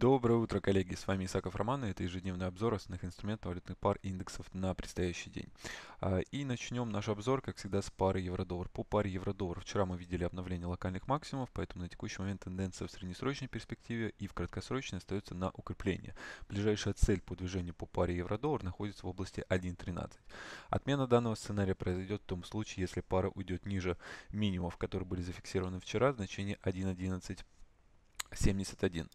Доброе утро, коллеги! С вами Исаков Роман, и это ежедневный обзор основных инструментов валютных пар и индексов на предстоящий день. И начнем наш обзор, как всегда, с пары евро-доллар. По паре евро-доллар вчера мы видели обновление локальных максимумов, поэтому на текущий момент тенденция в среднесрочной перспективе и в краткосрочной остается на укрепление. Ближайшая цель по движению по паре евро-доллар находится в области 1.13. Отмена данного сценария произойдет в том случае, если пара уйдет ниже минимумов, которые были зафиксированы вчера в значении 1.1171.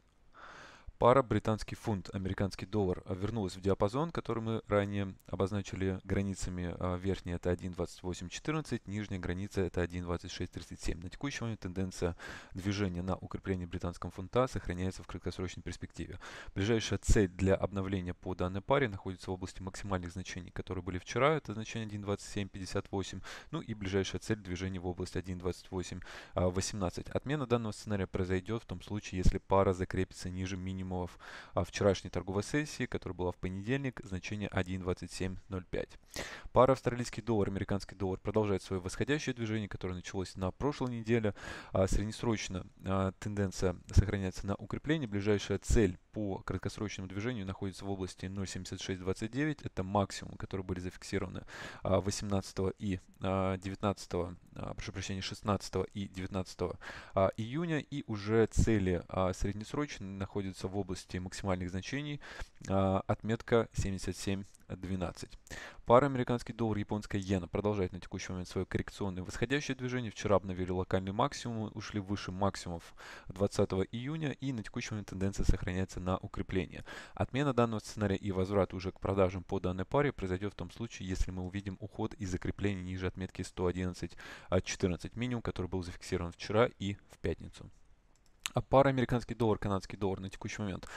Пара британский фунт, американский доллар вернулась в диапазон, который мы ранее обозначили границами. Верхняя это 1.2814, нижняя граница это 1.2637. На текущий момент тенденция движения на укрепление британского фунта сохраняется в краткосрочной перспективе. Ближайшая цель для обновления по данной паре находится в области максимальных значений, которые были вчера, это значение 1.2758, ну и ближайшая цель движения в области 1.2818. Отмена данного сценария произойдет в том случае, если пара закрепится ниже минимума вчерашней торговой сессии, которая была в понедельник, значение 1.2705. Пара австралийский доллар, американский доллар продолжает свое восходящее движение, которое началось на прошлой неделе. Среднесрочно тенденция сохраняется на укрепление. Ближайшая цель по краткосрочному движению находится в области 0.7629. Это максимум, которые были зафиксированы 16 и 19 июня. И уже цели среднесрочные находятся в области максимальных значений, отметка 77.12. Пара американский доллар, японская иена продолжает на текущий момент свое коррекционное восходящее движение. Вчера обновили локальный максимум, ушли выше максимумов 20 июня и на текущий момент тенденция сохраняется на укрепление. Отмена данного сценария и возврат уже к продажам по данной паре произойдет в том случае, если мы увидим уход и закрепление ниже отметки 111.14, минимум, который был зафиксирован вчера и в пятницу. Пара американский доллар, канадский доллар на текущий момент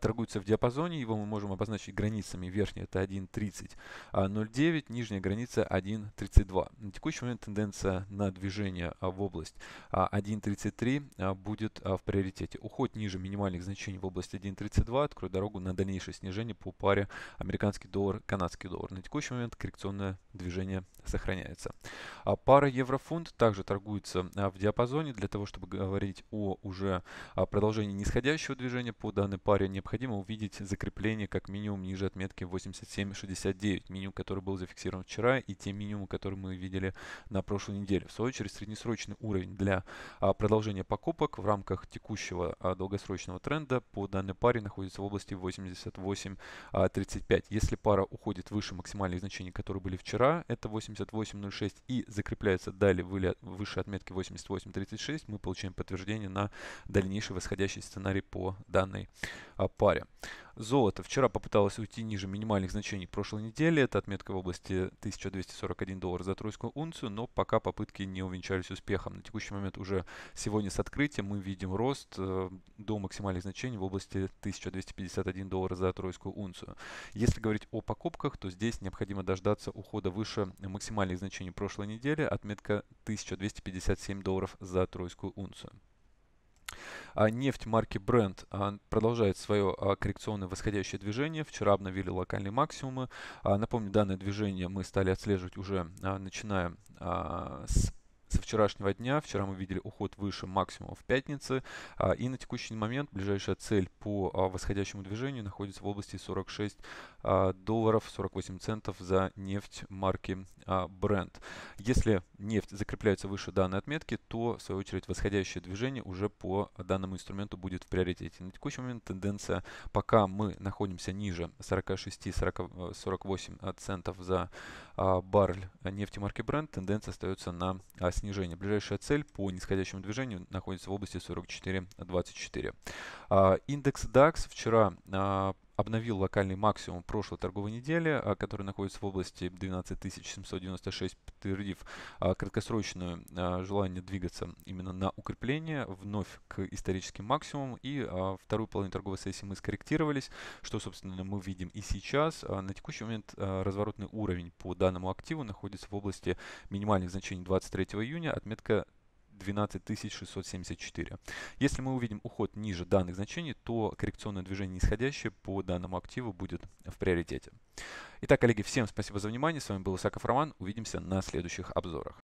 торгуется в диапазоне. Его мы можем обозначить границами. Верхняя это 1.3009, нижняя граница 1.32. На текущий момент тенденция на движение в область 1.33 будет в приоритете. Уход ниже минимальных значений в области 1.32 откроет дорогу на дальнейшее снижение по паре американский доллар, канадский доллар. На текущий момент коррекционное движение сохраняется. Пара еврофунт также торгуется в диапазоне. Для того, чтобы говорить о уже продолжение нисходящего движения по данной паре, необходимо увидеть закрепление как минимум ниже отметки 87.69, минимум, который был зафиксирован вчера, и те минимумы, которые мы видели на прошлой неделе. В свою очередь, среднесрочный уровень для продолжения покупок в рамках текущего долгосрочного тренда по данной паре находится в области 88.35. Если пара уходит выше максимальных значений, которые были вчера, это 88.06, и закрепляется далее выше отметки 88.36, мы получаем подтверждение на дальнейший восходящий сценарий по данной паре. Золото вчера попыталось уйти ниже минимальных значений прошлой недели. Это отметка в области 1241 доллар за тройскую унцию, но пока попытки не увенчались успехом. На текущий момент уже сегодня с открытия мы видим рост до максимальных значений в области 1251 доллар за тройскую унцию. Если говорить о покупках, то здесь необходимо дождаться ухода выше максимальных значений прошлой недели, отметка 1257 долларов за тройскую унцию. Нефть марки Brent продолжает свое коррекционное восходящее движение. Вчера обновили локальные максимумы. Напомню, данное движение мы стали отслеживать уже начиная со вчерашнего дня. Вчера мы видели уход выше максимума в пятницу. И на текущий момент ближайшая цель по восходящему движению находится в области 46 долларов 48 центов за нефть марки Brent. Если нефть закрепляется выше данной отметки, то в свою очередь восходящее движение уже по данному инструменту будет в приоритете. На текущий момент тенденция, пока мы находимся ниже 46-48 центов за баррель нефти марки Brent, тенденция остается на снижении. Ближайшая цель по нисходящему движению находится в области 44.24. Индекс DAX вчера обновил локальный максимум прошлой торговой недели, который находится в области 12796, подтвердив краткосрочное желание двигаться именно на укрепление, вновь к историческим максимумам. И вторую половину торговой сессии мы скорректировались, что, собственно, мы видим и сейчас. На текущий момент разворотный уровень по данному активу находится в области минимальных значений 23 июня, отметка 12674. Если мы увидим уход ниже данных значений, то коррекционное движение нисходящее по данному активу будет в приоритете. Итак, коллеги, всем спасибо за внимание. С вами был Исаков Роман. Увидимся на следующих обзорах.